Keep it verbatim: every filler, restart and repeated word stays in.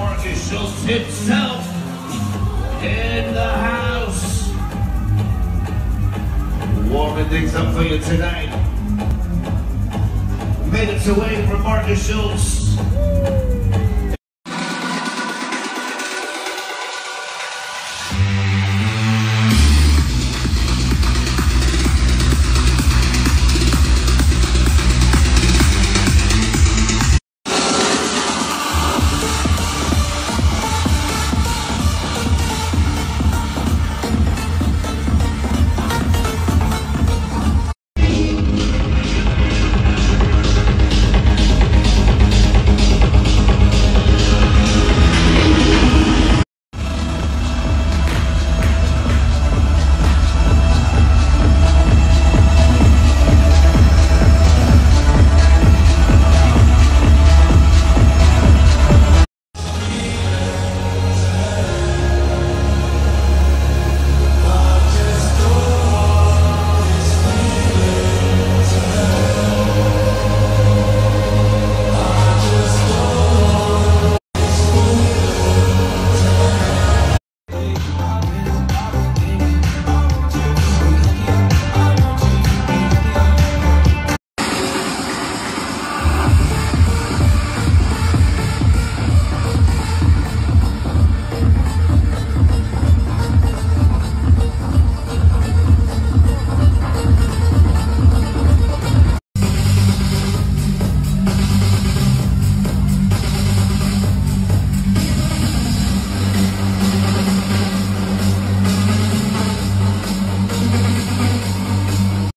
Markus Schulz himself in the house. Warming things up for you tonight. Minutes away from Markus Schulz.